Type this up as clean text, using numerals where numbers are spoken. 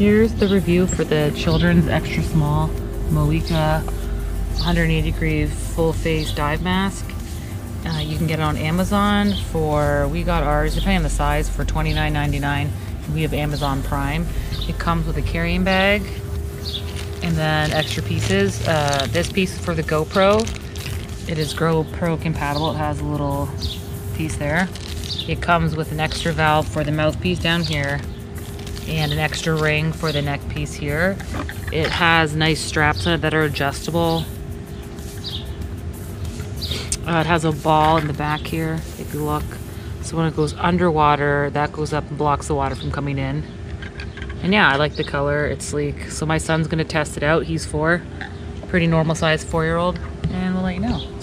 Here's the review for the children's extra small Moyeeka 180 degrees full face dive mask. You can get it on Amazon for, we got ours, depending on the size, for $29.99. We have Amazon Prime. It comes with a carrying bag and then extra pieces. This piece is for the GoPro. It is GoPro compatible. It has a little piece there. It comes with an extra valve for the mouthpiece down here and an extra ring for the neck piece here. It has nice straps on it that are adjustable. It has a ball in the back here, if you look. So when it goes underwater, that goes up and blocks the water from coming in. And yeah, I like the color, it's sleek. So my son's gonna test it out, he's 4. Pretty normal size 4-year-old, and we'll let you know.